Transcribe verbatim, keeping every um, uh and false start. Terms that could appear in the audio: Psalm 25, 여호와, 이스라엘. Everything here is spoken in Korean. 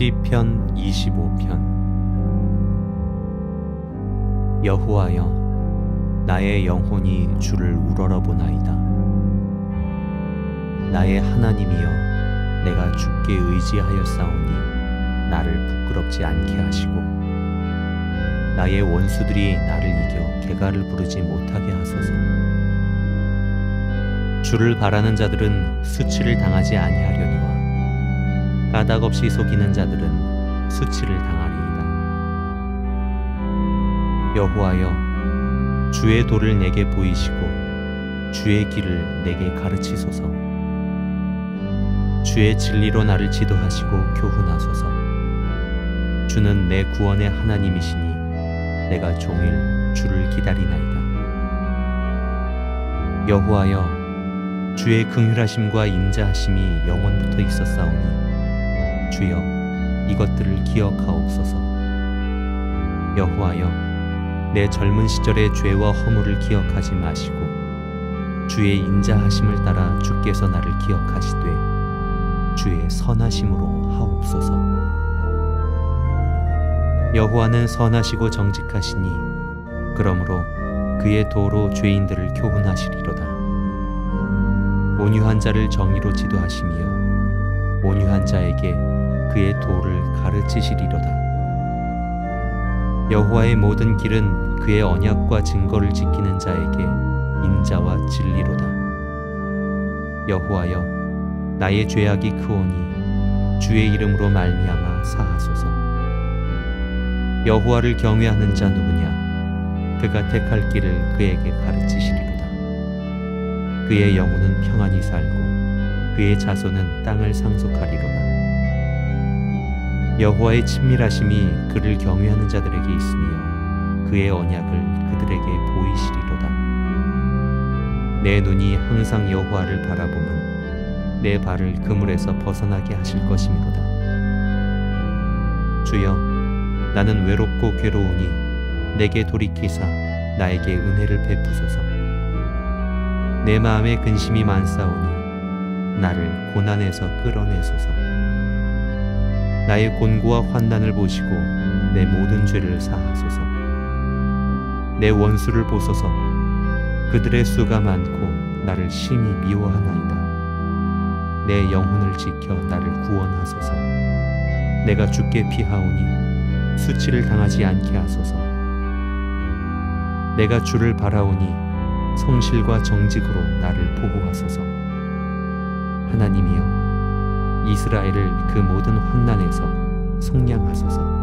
시편 이십오 편. 여호와여, 나의 영혼이 주를 우러러보나이다. 나의 하나님이여, 내가 주께 의지하였사오니 나를 부끄럽지 않게 하시고 나의 원수들이 나를 이겨 개가를 부르지 못하게 하소서. 주를 바라는 자들은 수치를 당하지 아니하려니와 까닭없이 속이는 자들은 수치를 당하리이다. 여호와여, 주의 도를 내게 보이시고 주의 길을 내게 가르치소서. 주의 진리로 나를 지도하시고 교훈하소서. 주는 내 구원의 하나님이시니 내가 종일 주를 기다리나이다. 여호와여, 주의 긍휼하심과 인자하심이 영원부터 있었사오니 주여, 이것들을 기억하옵소서. 여호와여, 내 젊은 시절의 죄와 허물을 기억하지 마시고 주의 인자하심을 따라 주께서 나를 기억하시되 주의 선하심으로 하옵소서. 여호와는 선하시고 정직하시니 그러므로 그의 도로 죄인들을 교훈하시리로다. 온유한 자를 정의로 지도하시며 온유한 자에게 그의 도를 가르치시리로다. 여호와의 모든 길은 그의 언약과 증거를 지키는 자에게 인자와 진리로다. 여호와여, 나의 죄악이 크오니 주의 이름으로 말미암아 사하소서. 여호와를 경외하는 자 누구냐? 그가 택할 길을 그에게 가르치시리로다. 그의 영혼은 평안히 살고 그의 자손은 땅을 상속하리로다. 여호와의 친밀하심이 그를 경외하는 자들에게 있으며 그의 언약을 그들에게 보이시리로다. 내 눈이 항상 여호와를 바라보면 내 발을 그물에서 벗어나게 하실 것이미로다. 주여, 나는 외롭고 괴로우니 내게 돌이키사 나에게 은혜를 베푸소서. 내 마음에 근심이 많사오니 나를 고난에서 끌어내소서. 나의 곤고와 환난을 보시고 내 모든 죄를 사하소서. 내 원수를 보소서. 그들의 수가 많고 나를 심히 미워하나이다. 내 영혼을 지켜 나를 구원하소서. 내가 주께 피하오니 수치를 당하지 않게 하소서. 내가 주를 바라오니 성실과 정직으로 나를 보호하소서. 하나님이여, 이스라엘을 그 모든 환난에서 속량하소서.